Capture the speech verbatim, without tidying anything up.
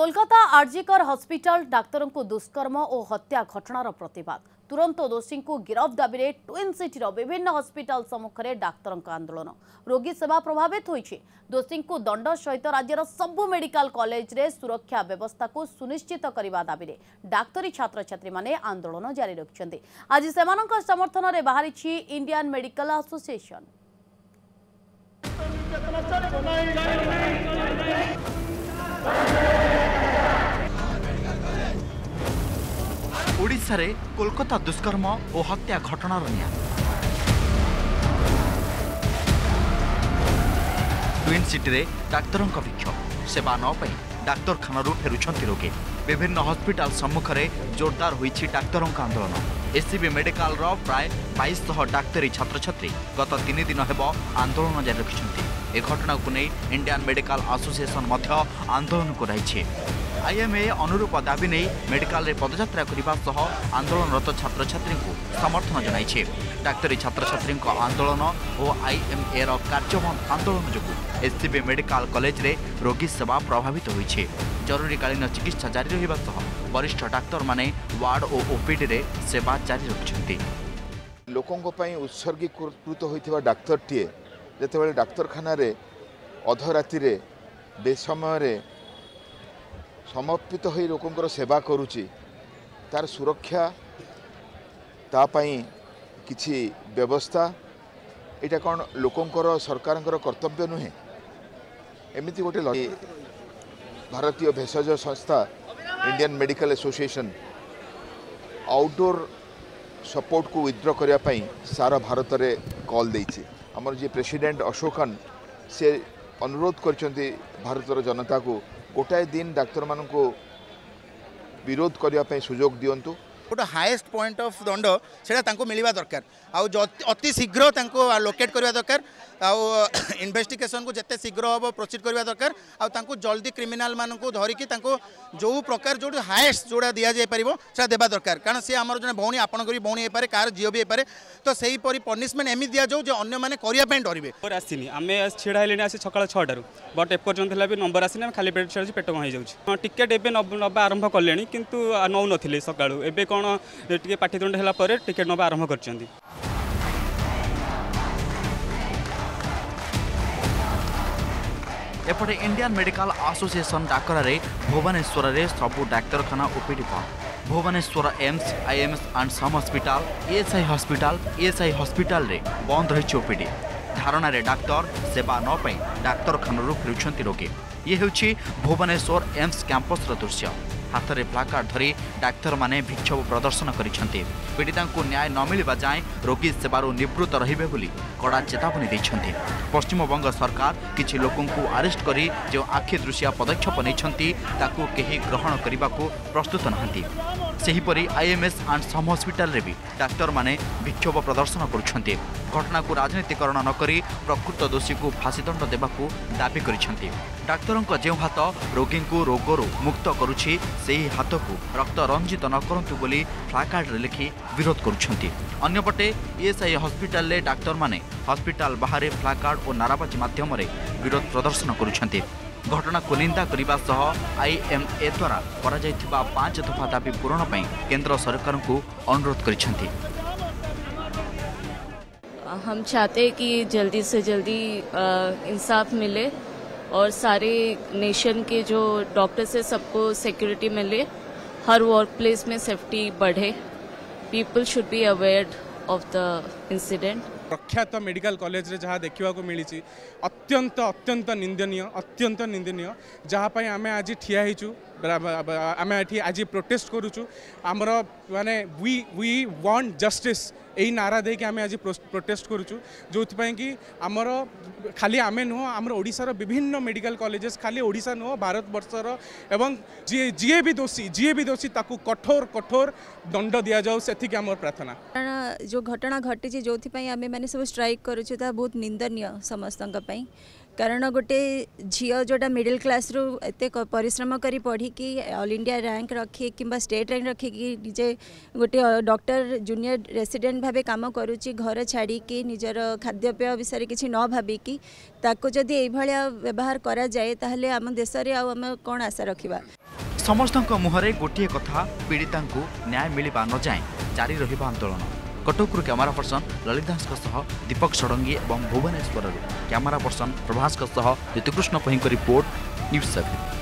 Kolkata RG Kar hospital doctor को दुष्कर्म और हत्या घटनार प्रतिवाद तुरंत दोषी को गिरफ दाबी रे ट्विन सिटी विभिन्न हॉस्पिटल सम्मुख में डाक्तर आंदोलन रोगी सेवा प्रभावित होइछि। दोषी को दंड सहित राज्यर सबु मेडिकल कॉलेज रे सुरक्षा व्यवस्था को सुनिश्चित करने दाबी रे डाक्तरी छात्र छात्री माने आंदोलन जारी रखिछन्ते। आज सेमानक समर्थन रे बाहरिछि इंडियन मेडिकल एसोसिएशन। ओडिशा रे कोलकाता दुष्कर्म और हत्या घटनार निया ट्विन सिटी रे डाक्तर विक्षोभ सेवा नपाई डाक्तखानु फेरुंट रोगी विभिन्न हॉस्पिटल सम्मुख में जोरदार होइछि डाक्तर आंदोलन। एससीबी मेडिकल रो प्राय बाईस डाक्तरी छात्र छात्री गत तीन दिन हेबो आंदोलन जारी रखिछन्ति। ए घटना को नहीं इंडियन मेडिकल एसोसिएशन मध्य आंदोलन को रही आईएमए अनुरूप दाबी नहीं मेडिकल रे पदयात्रा करिबा सह आंदोलनरत छात्र छात्री को समर्थन जनाइछे। डाक्तरी छात्र छात्री आंदोलन और आईएमए रो कार्यबंद आंदोलन जोगु एससीबी मेडिकल कॉलेज रे रोगी सेवा प्रभावित होइछे। जरूरीकालीन चिकित्सा जारी रहिबा सह वरिष्ठ डाक्तर माने वार्ड और ओपीडी रे सेवा जारी रखिछन्ति। लोकंगो पई उत्सर्गीकृत होइथिबा डाक्तर टिए जेतेबेले डाक्तरखाना रे अधराती रे बेसमय रे समर्पित हो लोकंर सेवा करुची तार सुरक्षा तापाई किछि व्यवस्था एटा कौन लोकंर सरकार कर्तव्य नुहे। एमती गोटे भारतीय भेषज संस्था Indian medical association outdoor support को विथड्रॉ करने सारा भारत में कॉल देछि। हमर जे प्रेसिडेंट अशोकन से अनुरोध करछन्ती भारतर जनता को गोटाए दिन डाक्तर मान को विरोध करने सुजोग दिंतु। गोटे हाएस्ट पॉइंट ऑफ दंड से मिलवा दरकार आति शीघ्र लोकेट करवा दरकार आउ इन्वेस्टिगेशन को जिते शीघ्र हम प्रोसीड करवा दरकार आउ जल्दी क्रिमिनाल मान को धरिकी जो प्रकार जो हाएस्ट जोड़ा दि जापर से देवा दरकार कारण सी आम जो भौणी आपण भी भौणी होपे कार झील भी होपे तो से पनिशमेंट एम दि जाऊ अने डरवे आसनी आम ढड़ा है आस सका छटार बट एपर्तला भी नंबर आसने खाली पेट छाड़ी पेट कम हो टिकेट एबा आरंभ कले कि नौ नी सका पाठितुंड हेला परे टिकेट नबा आरंभ करछन्ती। एपटे इंडियन मेडिकल एसोसिएशन डाकरा रे भुवनेश्वर रे सबु डाक्तरखाना OPD Bhubaneswar AIIMS IMS and SUM hospital ESI hospital ESI hospital रे बंद रही ओपीडी धारणा रे डाक्तर सेवा न पाई डाक्तरखानु फेरुछन्ती रोगी। ये हेउछि भुवनेश्वर एम्स कैंपस रो दृश्य। हाथ में प्लाकार्ड धरी डाक्तर माने विक्षोभ प्रदर्शन करिसेंती। पीड़िता को न्याय न मिलवा जाए रोगी सेवारू निवृत्त रहिबे बोली कड़ा चेतावनी देइछन्ती। पश्चिमबंग सरकार किछि लोकंकु अरेस्ट करी जो आखि दृश्य पदक्षेप नेइछन्ती ताकु केही ग्रहण करिबाकु प्रस्तुत नहन्ती। सेहिपरि आईएमएस एंड सम हॉस्पिटल रे भी डाक्तर माने विक्षोभ प्रदर्शन करुछन्ती। घटना को राजनीतिकरण न करी प्रकृत दोषी को फांसी दंड देबाकु दाबी करिछन्ती। डाक्तरंक जेउ हाथ रोगी को रोगरू मुक्त करुछि सेही हाथ को रक्त रंजित न करंतु बोली प्लाकार्ड लिखि विरोध करुछन्ती। अन्यपटे एएसआई हॉस्पिटल रे डाक्तर माने हॉस्पिटल बाहर प्लाकार्ड और नाराबाजी माध्यम रे विरोध प्रदर्शन करुछन्ती। घटना को निंदा करने सह आईएमए द्वारा करा जायथिबा पांच दफा दाबी पूरण पई केंद्र सरकार को अनुरोध करिसेंती। हम चाहते हैं कि जल्दी से जल्दी इंसाफ मिले और सारे नेशन के जो डॉक्टर्स है सबको सिक्योरिटी मिले। हर वर्क प्लेस में सेफ्टी बढ़े। People should be aware of the incident. प्रख्यात मेडिकल कॉलेज रे जहाँ देखा मिली अत्यंत अत्यंत निंदनीय अत्यंत निंदनीय जहाँपाई आम आज ठिया होचु आम आज प्रोटेस्ट करुचु आमर माने वी वी वांट जस्टिस यही नारा दे कि आम आज प्रोटेस्ट करुचु जो कि आमर खाली आम नुह आमर ओडिशार विभिन्न मेडिकल कॉलेजेस खाली ओडिशा नुह भारत बर्षर एवं जी जी भी दोषी जी भी दोषी ताकू कठोर कठोर दंड दिया जाओ से आमर प्रार्थना। जो घटना घटी जो आम मैंने सब स्ट्राइक करुचु बहुत निंदनीय समस्त कारण गोटे झील जोटा मिडिल क्लास रु एते परिश्रम करी पढ़ी कि ऑल इंडिया रैंक रखी किंबा स्टेट रैंक रखी कि निजे गोटे डॉक्टर जूनियर रेसिडेंट भावे काम करुची घर छाड़ी कि निजर खाद्यपेय विषय किसी न भाविकी ताको जदि एई भलिया व्यवहार करा जाए ताहले आम देश रे आउ हम कोन आशा रखिबा। समस्तों मुहरे गोटे कथा पीड़िता को न्याय मिलवा न जाए जारी रहिबा आंदोलन। कटकू क्यमेरा पर्सन ललित दास दीपक षडंगी और भुवनेश्वर क्यमेरा पर्सन प्रभास ऋतुकृष्ण पही रिपोर्ट न्यूज सेवन।